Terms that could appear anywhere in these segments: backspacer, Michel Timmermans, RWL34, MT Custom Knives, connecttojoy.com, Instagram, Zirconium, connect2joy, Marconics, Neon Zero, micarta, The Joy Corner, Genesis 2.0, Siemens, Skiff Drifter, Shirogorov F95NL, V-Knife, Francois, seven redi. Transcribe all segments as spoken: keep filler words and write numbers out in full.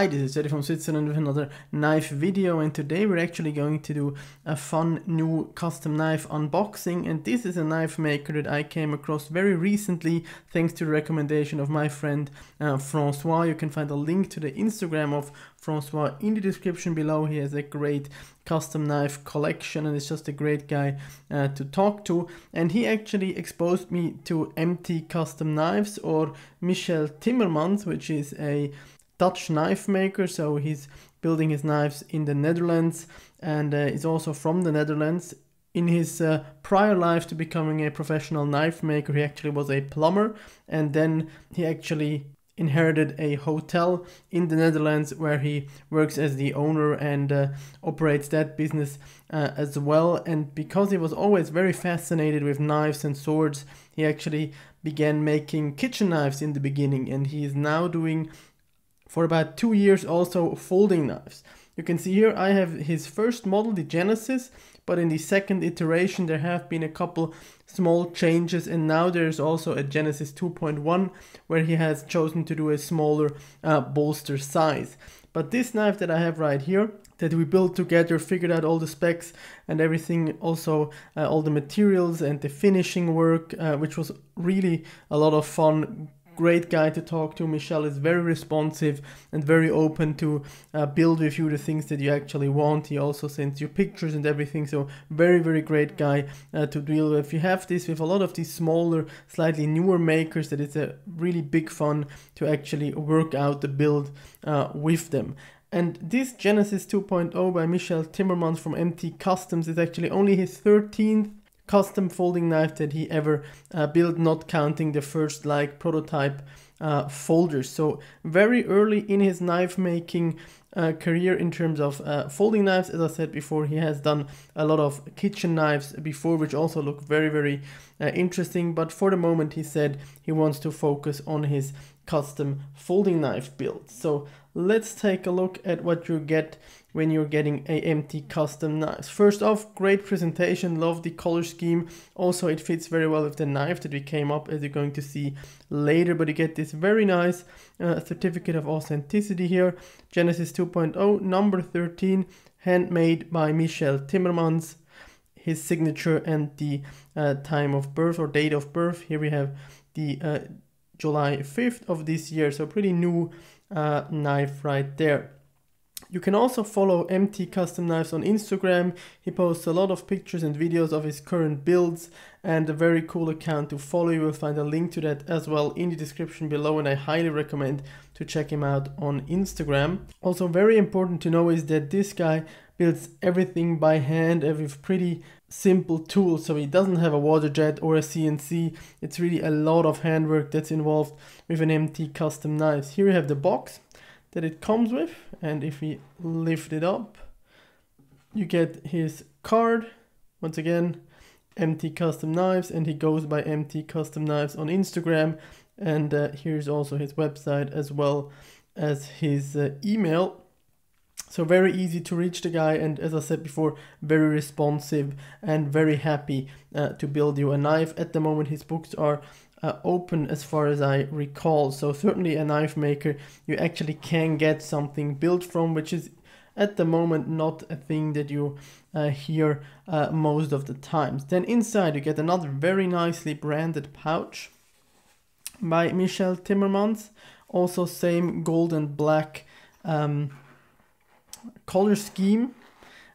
Hi, this is seven redi from Switzerland with another knife video, and today we're actually going to do a fun new custom knife unboxing. And this is a knife maker that I came across very recently thanks to the recommendation of my friend uh, Francois. You can find a link to the Instagram of Francois in the description below. He has a great custom knife collection and is just a great guy uh, to talk to, and he actually exposed me to M T Custom Knives, or Michel Timmermans, which is a Dutch knife maker. So he's building his knives in the Netherlands and uh, is also from the Netherlands. In his uh, prior life to becoming a professional knife maker, he actually was a plumber, and then he actually inherited a hotel in the Netherlands where he works as the owner and uh, operates that business uh, as well. And because he was always very fascinated with knives and swords, he actually began making kitchen knives in the beginning, and he is now doing for about two years also folding knives. You can see here I have his first model, the Genesis, but in the second iteration there have been a couple small changes, and now there's also a Genesis two point one where he has chosen to do a smaller uh, bolster size. But this knife that I have right here, that we built together, figured out all the specs and everything, also uh, all the materials and the finishing work, uh, which was really a lot of fun. Great guy to talk to. Michel is very responsive and very open to uh, build with you the things that you actually want. He also sends you pictures and everything, so very very great guy uh, to deal with. You have this with a lot of these smaller, slightly newer makers, that it's a really big fun to actually work out the build uh, with them. And this Genesis two point oh by Michel Timmermans from M T Customs is actually only his thirteenth custom folding knife that he ever uh, built, not counting the first like prototype uh, folders. So very early in his knife making uh, career in terms of uh, folding knives. As I said before, he has done a lot of kitchen knives before, which also look very very uh, interesting, but for the moment he said he wants to focus on his custom folding knife build. So let's take a look at what you get when you're getting a M T Custom Knives. First off, great presentation, love the color scheme. Also, it fits very well with the knife that we came up, as you're going to see later. But you get this very nice uh, certificate of authenticity here. Genesis two point oh, number thirteen, handmade by Michel Timmermans. His signature and the uh, time of birth, or date of birth. Here we have the uh, July fifth of this year, so pretty new uh, knife right there. You can also follow M T Custom Knives on Instagram. He posts a lot of pictures and videos of his current builds, and a very cool account to follow. You will find a link to that as well in the description below, and I highly recommend to check him out on Instagram. Also very important to know is that this guy builds everything by hand and with pretty simple tools, so he doesn't have a water jet or a C N C. It's really a lot of handwork that's involved with an M T Custom Knives. Here you have the box that it comes with, and if we lift it up, you get his card. Once again, M T Custom Knives, and he goes by M T Custom Knives on Instagram, and uh, here's also his website as well as his uh, email. So very easy to reach the guy, and as I said before, very responsive and very happy uh, to build you a knife. At the moment his books are Uh, open as far as I recall, so certainly a knife maker you actually can get something built from, which is at the moment not a thing that you uh, hear uh, most of the times. Then inside you get another very nicely branded pouch by Michel Timmermans, also same gold and black um, color scheme.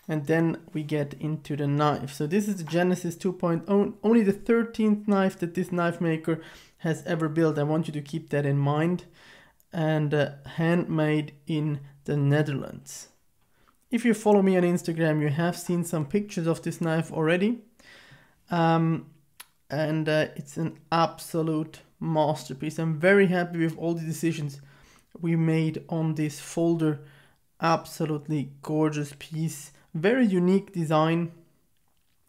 And then we get into the knife. So this is the Genesis two point oh, only the thirteenth knife that this knife maker has ever built. I want you to keep that in mind. And uh, handmade in the Netherlands. If you follow me on Instagram, you have seen some pictures of this knife already. Um, and uh, it's an absolute masterpiece. I'm very happy with all the decisions we made on this folder. Absolutely gorgeous piece. Very unique design.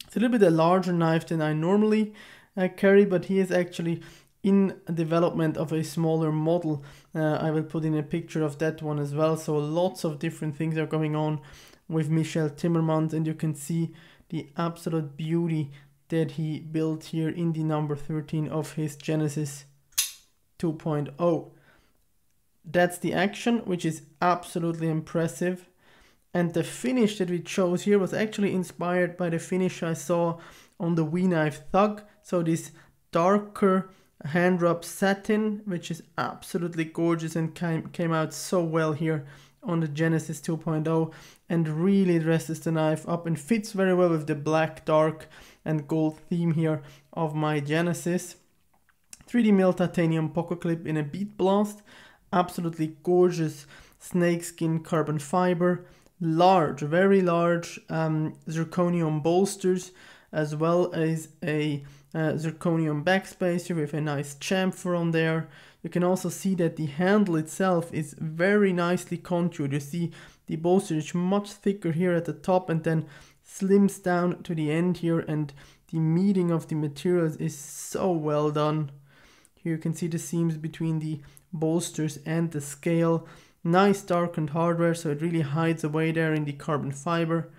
It's a little bit a larger knife than I normally uh, carry, but he is actually in development of a smaller model. Uh, I will put in a picture of that one as well. So lots of different things are going on with Michel Timmermans, and you can see the absolute beauty that he built here in the number thirteen of his Genesis two point oh. That's the action, which is absolutely impressive. And the finish that we chose here was actually inspired by the finish I saw on the V-Knife Thug. So this darker hand rub satin, which is absolutely gorgeous and came, came out so well here on the Genesis two point oh, and really dresses the knife up and fits very well with the black, dark and gold theme here of my Genesis. three D Mill Titanium Pocket Clip in a Bead Blast. Absolutely gorgeous snakeskin carbon fiber. Large, very large um, zirconium bolsters, as well as a uh, zirconium backspacer with a nice chamfer on there. You can also see that the handle itself is very nicely contoured. You see the bolster is much thicker here at the top and then slims down to the end here, and the meeting of the materials is so well done. Here you can see the seams between the bolsters and the scale. Nice darkened hardware, so it really hides away there in the carbon fiber.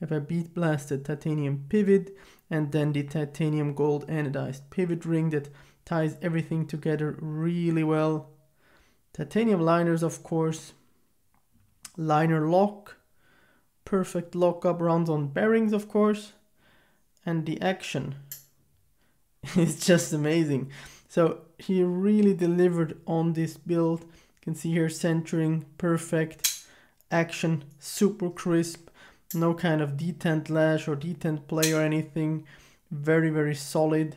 You have a bead blasted titanium pivot, and then the titanium gold anodized pivot ring that ties everything together really well. Titanium liners, of course. Liner lock. Perfect lock-up rounds on bearings, of course. And the action is just amazing. So he really delivered on this build. You can see here centering, perfect action, super crisp, no kind of detent lash or detent play or anything. Very, very solid.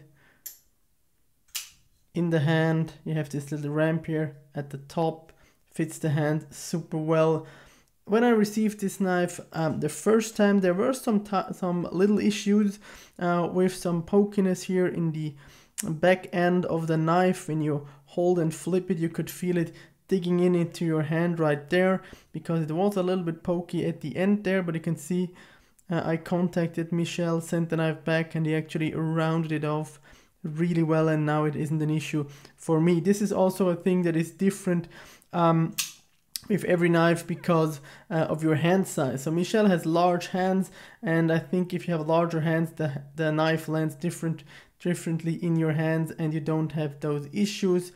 In the hand, you have this little ramp here at the top, fits the hand super well. When I received this knife um, the first time, there were some, some little issues uh, with some pokiness here in the back end of the knife. When you hold and flip it, you could feel it digging in into your hand right there, because it was a little bit pokey at the end there. But you can see uh, I contacted Michel, sent the knife back, and he actually rounded it off really well, and now it isn't an issue for me. This is also a thing that is different um, with every knife because uh, of your hand size. So Michel has large hands, and I think if you have larger hands, the, the knife lands different differently in your hands and you don't have those issues.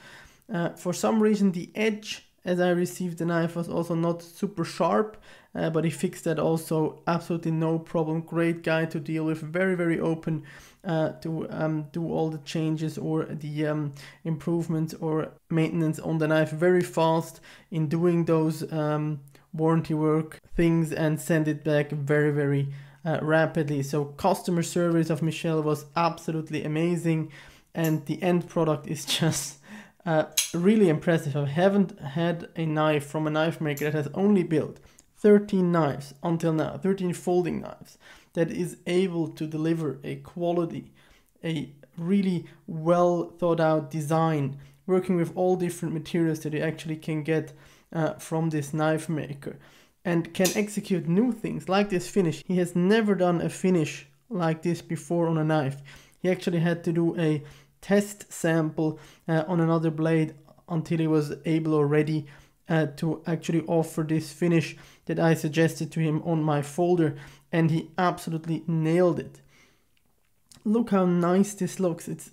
Uh, for some reason the edge, as I received the knife, was also not super sharp, uh, but he fixed that also, absolutely no problem. Great guy to deal with, very very open uh, to um, do all the changes or the um, improvements or maintenance on the knife very fast in doing those um, warranty work things, and send it back very very Uh, rapidly. So customer service of Michel was absolutely amazing, and the end product is just uh, really impressive. I haven't had a knife from a knife maker that has only built thirteen knives until now, thirteen folding knives, that is able to deliver a quality, a really well thought out design, working with all different materials that you actually can get uh, from this knife maker, and can execute new things like this finish. He has never done a finish like this before on a knife. He actually had to do a test sample uh, on another blade until he was able or ready uh, to actually offer this finish that I suggested to him on my folder, and he absolutely nailed it. Look how nice this looks. It's,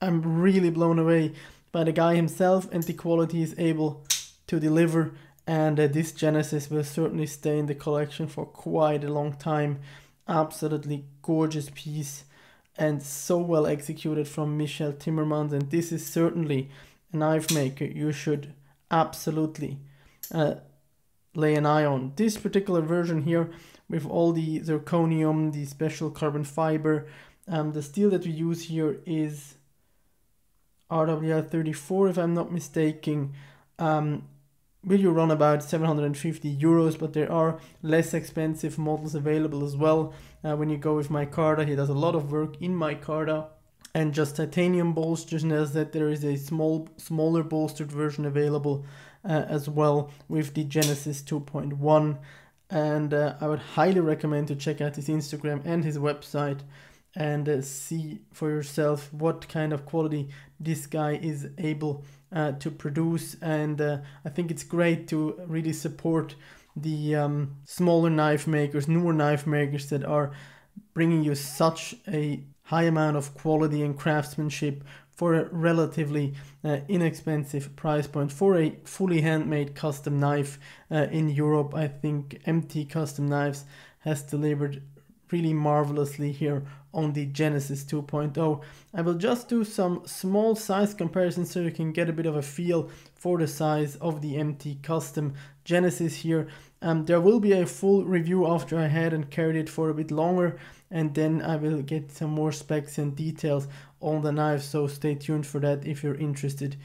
I'm really blown away by the guy himself and the quality he's able to deliver. And uh, this Genesis will certainly stay in the collection for quite a long time. Absolutely gorgeous piece and so well executed from Michel Timmermans. And this is certainly a knife maker you should absolutely uh, lay an eye on. This particular version here, with all the zirconium, the special carbon fiber, um, the steel that we use here is R W L thirty-four, if I'm not mistaken. Um, Will you run about seven hundred fifty euros, but there are less expensive models available as well. Uh, when you go with micarta, he does a lot of work in micarta and just titanium bolsters, and as that there is a small, smaller bolstered version available uh, as well with the Genesis two point one. And uh, I would highly recommend to check out his Instagram and his website and uh, see for yourself what kind of quality this guy is able Uh, to produce. And uh, I think it's great to really support the um, smaller knife makers, newer knife makers that are bringing you such a high amount of quality and craftsmanship for a relatively uh, inexpensive price point for a fully handmade custom knife uh, in Europe. I think M T Custom Knives has delivered really marvelously here on the Genesis two point oh. I will just do some small size comparisons so you can get a bit of a feel for the size of the M T Custom Genesis here. Um, there will be a full review after I had and carried it for a bit longer, and then I will get some more specs and details on the knife, so stay tuned for that if you're interested.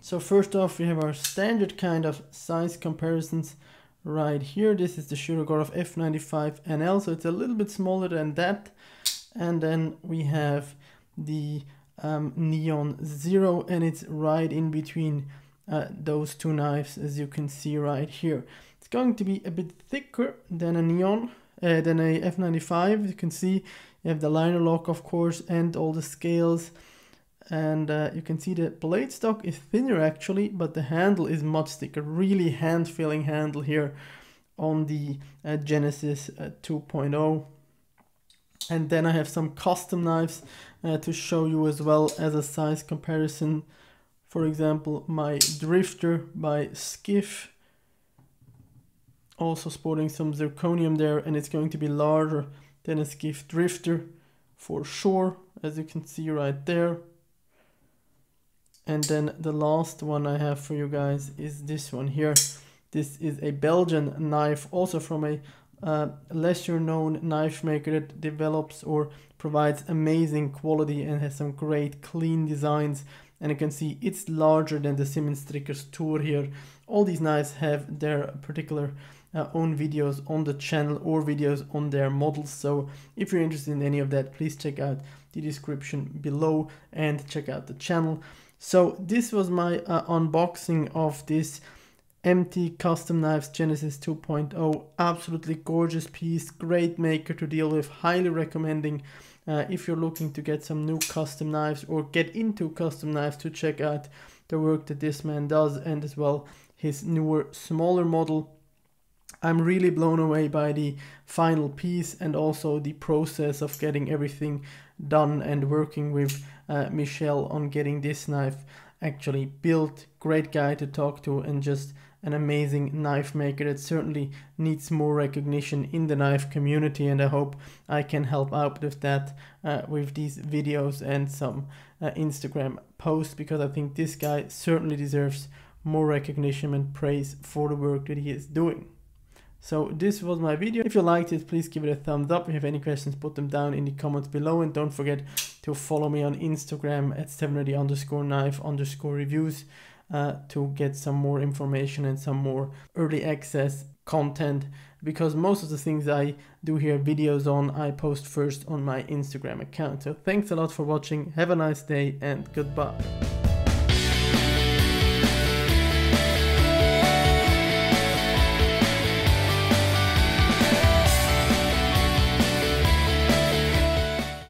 So first off, we have our standard kind of size comparisons right here. This is the Shirogorov F ninety-five N L, so it's a little bit smaller than that. And then we have the um, Neon Zero, and it's right in between uh, those two knives, as you can see right here. It's going to be a bit thicker than a Neon, uh, than a F ninety-five. You can see you have the liner lock, of course, and all the scales. And uh, you can see the blade stock is thinner actually, but the handle is much thicker. Really hand-feeling handle here on the uh, Genesis uh, two point oh. And then I have some custom knives uh, to show you as well as a size comparison. For example, my Drifter by Skiff, also sporting some zirconium there, and it's going to be larger than a Skiff Drifter for sure, as you can see right there. And then the last one I have for you guys is this one here. This is a Belgian knife, also from a uh, lesser known knife maker that develops or provides amazing quality and has some great clean designs. And you can see it's larger than the Siemens Strickers Tour here. All these knives have their particular uh, own videos on the channel or videos on their models. So if you're interested in any of that, please check out the description below and check out the channel. So this was my uh, unboxing of this M T Custom Knives Genesis two point oh. Absolutely gorgeous piece, great maker to deal with, highly recommending uh, if you're looking to get some new custom knives or get into custom knives to check out the work that this man does, and as well his newer, smaller model. I'm really blown away by the final piece and also the process of getting everything done and working with uh, Michel on getting this knife actually built. Great guy to talk to and just an amazing knife maker that certainly needs more recognition in the knife community, and I hope I can help out with that uh, with these videos and some uh, Instagram posts, because I think this guy certainly deserves more recognition and praise for the work that he is doing. So this was my video. If you liked it, please give it a thumbs up. If you have any questions, put them down in the comments below, and don't forget to follow me on Instagram at seven redi underscore knife underscore reviews uh, to get some more information and some more early access content, because most of the things I do here, videos on, I post first on my Instagram account. So thanks a lot for watching. Have a nice day and goodbye.